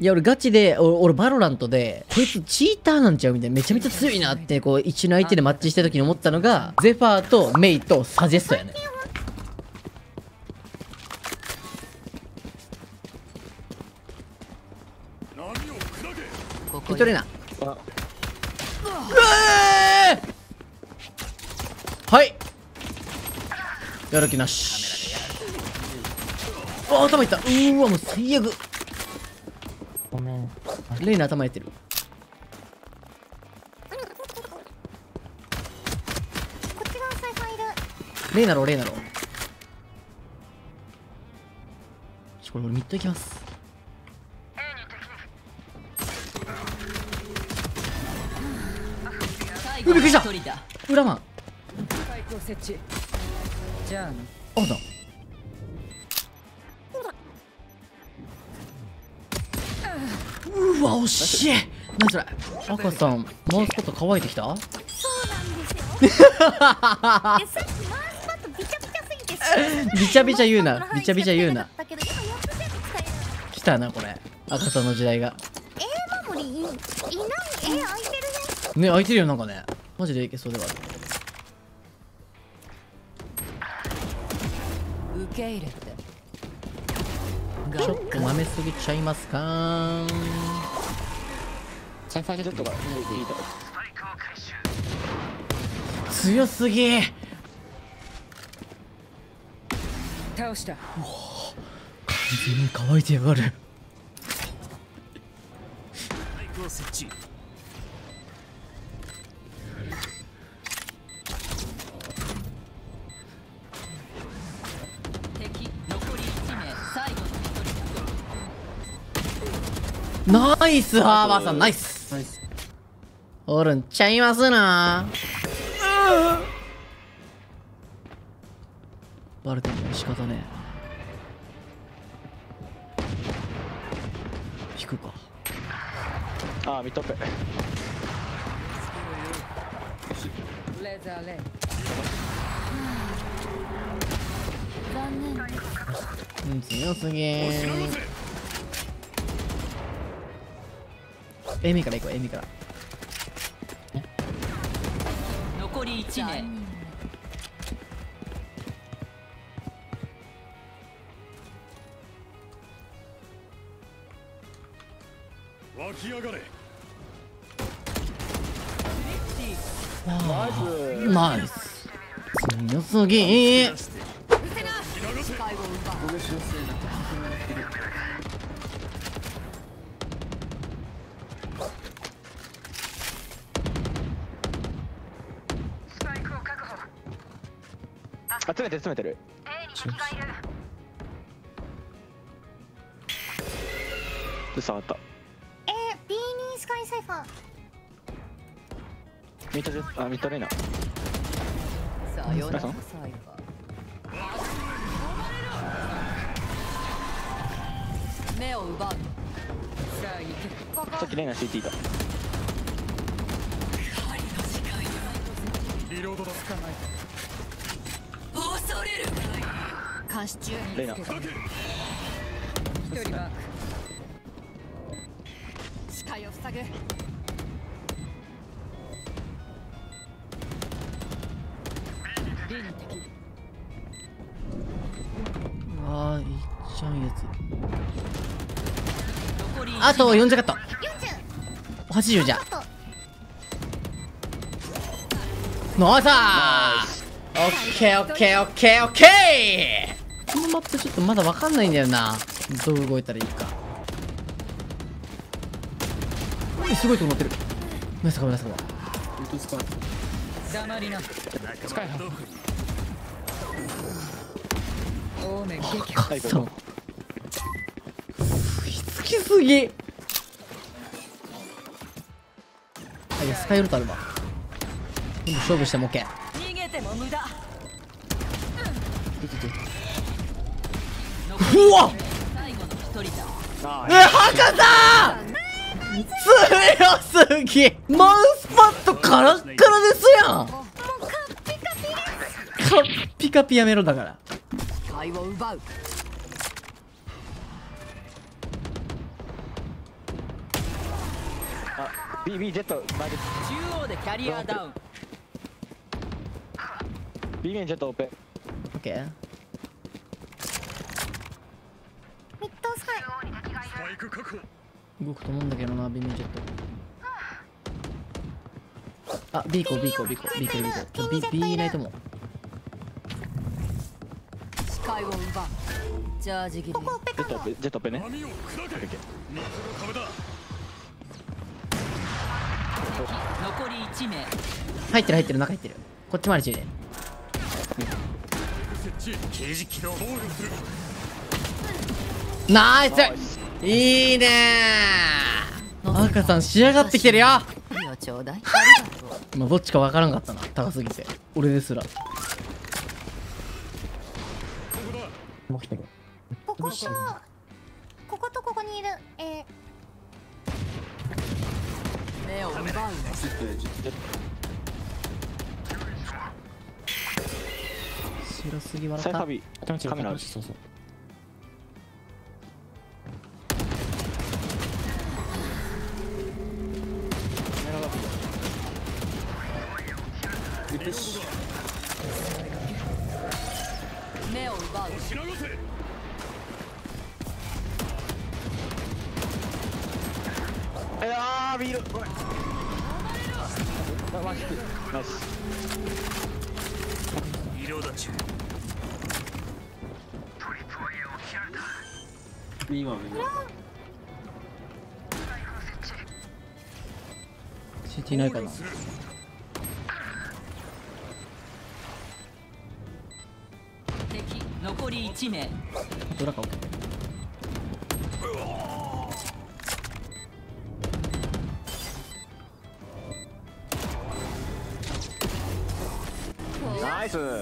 いや、俺ガチで、俺バロラントで、こいつチーターなんちゃうみたいな、めちゃめちゃ強いなって、こう、一緒の相手でマッチした時に思ったのが、ゼファーとメイとサジェストやね。一人な。はい。やる気なし。あ、頭いった。うーわ、もう最悪。ごめん。レイナ頭いってる。レイナロ、レイナロ。これ俺ミッド行きます。びっくりした。裏マン。あだ。うわ、惜しい。何それ。赤さん、回すこと乾いてきた。そうなんですよ。さっき回すことびちゃびちゃすぎて。びちゃびちゃ言うな、びちゃびちゃ言うな。来たな、これ。赤さんの時代が。守りいない、空いてるね。ね、空いてるよ、なんかね。マジでいけそうではある。受け入れて。ちょっと豆すぎちゃいますかーん。強すぎ。倒した。おお。完全に乾いてやがる。ナイスハーバーさん、ナイス。おるんちゃいますな。バレてるの仕方ねえ。引くか。ああ、見とけ。レザーレイ。うん、強すぎー。エミから行こう、エミから。残り1名。湧き上がれ。ナイス。強すぎー。集めてる、集めてる。で、下がった。B にスカイサイファー。ミッドです。あ、ミッドレイナ。さようなら。目を奪う。さあ、行け。さっきレイナ CT いた。リロードだ。監視中レイナ。一人は視界を塞ぐ。ああ、いっちゃうやつ。あと40かった。80じゃ。ナイス。オッケーオッケーオッケーオッケー。このマップちょっとまだわかんないんだよな、どう動いたらいいか。すごいと思ってる。ナイスカバー、ナイスカバー。そうひつきすぎ。いや、スカイウルトあるわ。今度勝負しても OK。うわっ、博多強すぎ。マウスパッドカラッカラですやん。カッピカピやめろ。だから BB ジェット投げて中央でキャリアダウン。 B 面ジェットオペ。オッケー。ミッドスカイ。スパイク確保。動くと思うんだけどな B 面ジェット。あ B 行こう B 行こう B 行こう B 行こう B いないと思う。視界を奪う。ジャージ切り。ここオペかも。ジェットオペね。残り1名。入ってる入ってる中入ってる。こっち回り中で。ナイス。いいねー。赤さん仕上がってきてるよ。今どっちか分からんかったな、高すぎて。俺ですら。こことこことここにいる。目を奪うね。白すぎ笑った。サイファビカメラあるし、そうそう。目を奪う。ビール。ナイス。医療だち。ビーマン。シティないかな。敵残り1名。ドラか。ナイスー。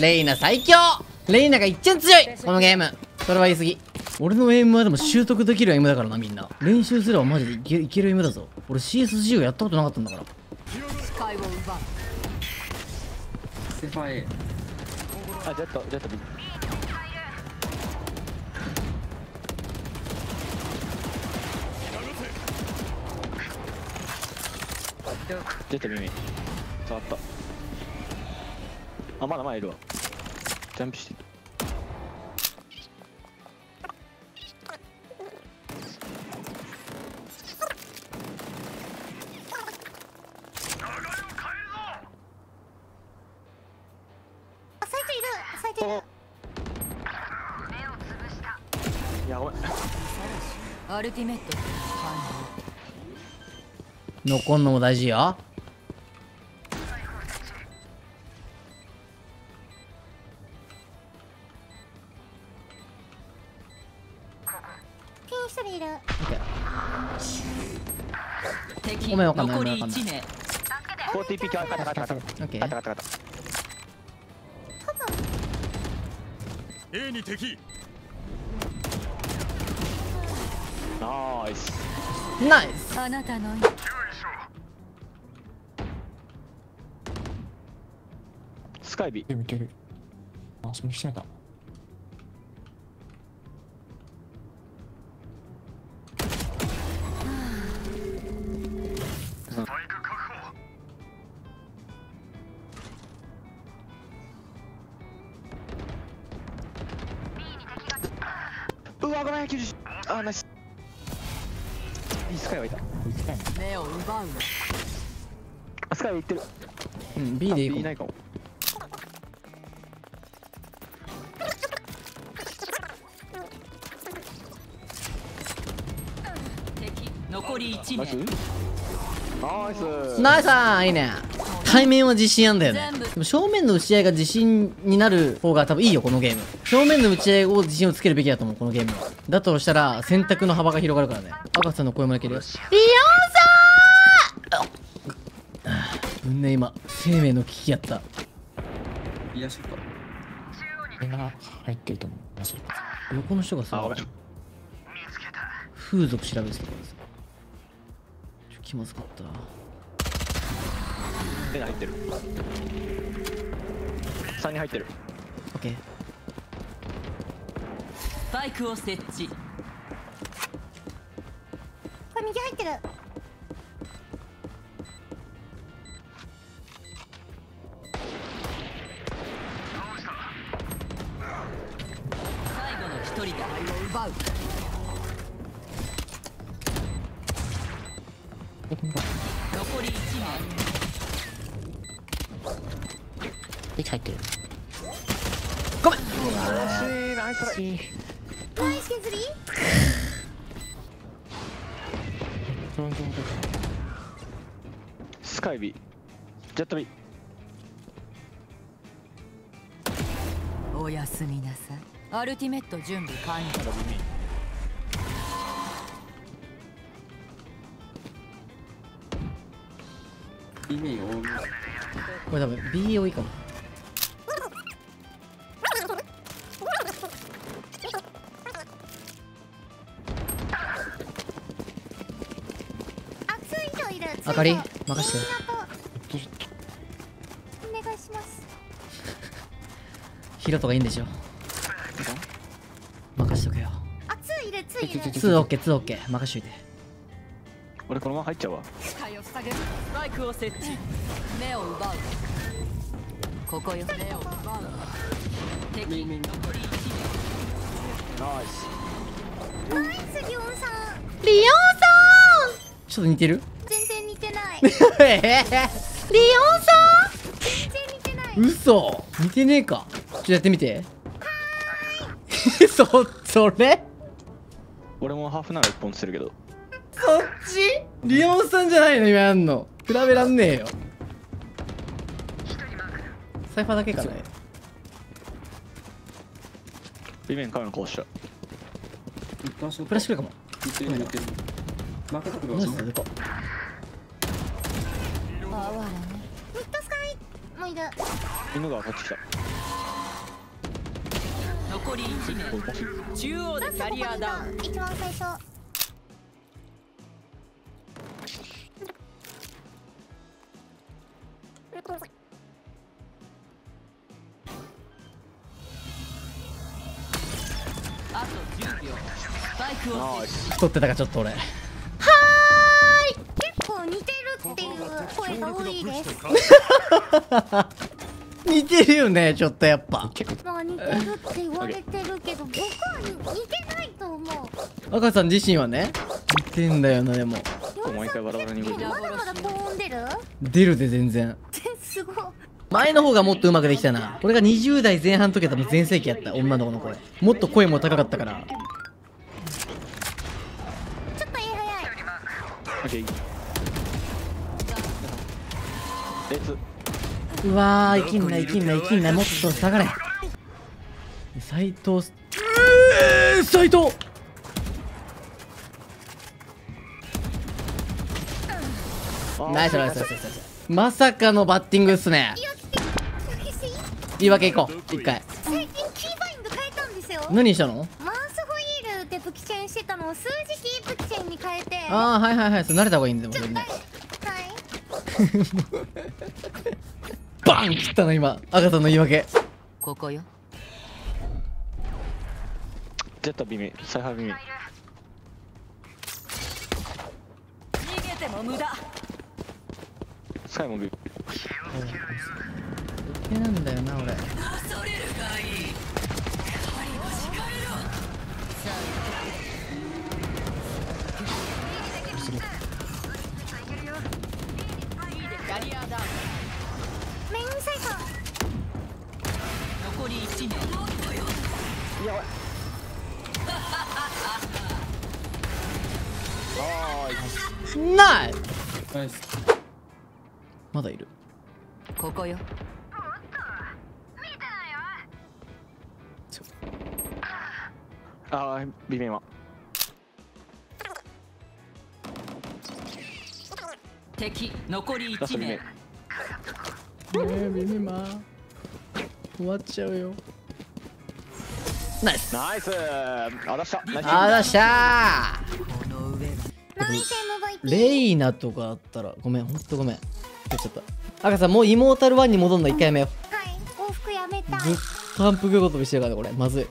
レイナ最強。レイナが一番強いこのゲーム。それは言い過ぎ。俺のエイムはでも習得できるエイムだからな。みんな練習すればマジでいけるエイムだぞ。俺 CSG をやったことなかったんだから。スカイを奪う。セファー A。 あジェット B。 ジェット B 触った。あ、まだいるわ。ジャンプしてる。あ、サイトいる。目を潰した。やばい。アルティメット。残んのも大事よ。ごめん、わかんない。残り1名。4TP 強化。勝った。A に敵。ナイス。あなたの。スカイビ。見てる。あ、その人だ。ナイス。スカイはいた。目を奪う。スカイはいってる。うん、B でいいかも。敵残り1名。ナイス。いいね。対面は自信あんだよね。でも正面の打ち合いが自信になる方が多分いいよ、このゲーム。正面の打ち合いを自信をつけるべきだと思う、このゲームは。だとしたら選択の幅が広がるからね。赤さんの声もいける。ビヨンソー。うんね、今生命の危機やった。いや、しっかり。入ってると思う。横の人がさ、風俗調べてたからさ。気まずかった。手に入ってる。3に入ってる。オッケー。バイクを設置。こ右入ってる。最後の一人だ。奪う。残り1枚。で入ってる。ごめん。惜しい。ナイス。惜しい。ナイス削り。スカイビージェットビーおやすみなさい。アルティメット準備完了。これ多分 B 多いかも。あかり任して。お願いします。ヒロトがいいんでしょ。任しとけよ。あ、ツーいる、ツーいる。ツーオッケー、ツーオッケー、任しといて。俺このまま入っちゃうわ。視界を塞げる。スパイクを設置。目を奪う。ここよ。目を奪う。敵残り1秒。ナイス。ナイスリオンさん。リオンさん。ちょっと似てる？リオンさん全然似てない。嘘似てねえか。ちょっとやってみて。それ俺もハーフなら1本してるけど。そっちリオンさんじゃないの今やんの。比べらんねえよ。サイファーだけかな。B面からのこうしたプラス来るかも。ミッドスカイもいる。犬が上がってきた。残り1名。中央でキャリアダウン。一番最初。あと10秒。バイクを取ってたかちょっと俺。はーい。結構似てる。っていう声が多いです。似てるよね、ちょっとやっぱ。まあ似てるって言われてるけど、僕は似てないと思う。赤さん自身はね、似てんだよなでも。毎回バラバラに動いてる。まだまだ高音出る？出るで全然。すごい。前の方がもっとうまくできたな。俺が20代前半の時は多分全盛期やった女の子の声。もっと声も高かったから。ちょっと早い。うわー、生きんない、もっと下がれ。斎藤、斎藤。ナイス。まさかのバッティングっすね。言い訳行こう、一回。最近キーバインド変えたんですよ。何したの？マウスホイールで武器チェーンしてたのを数字キー武器チェーンに変えて。ああ、はい、それ慣れた方がいいんでもね。バン切ったの今赤さんの言い訳。ここよ。ジェットビミサイハービミ。逃げても無駄。サイもビミ。えなんだよな俺。恐れるがいい。メインサイト残り1名。やばい。ナイス。ナイス。まだいる。ここよ。ああ、微妙は。敵残り1名。ビビマ終わっちゃうよ。ナイス。あらした。レイナとかあったらごめん、ほんとごめん。出ちゃった。赤さんもうイモータル1に戻んの1回目よ。はい。往復やめた。ずっと反復横跳びしてるからこれまずい。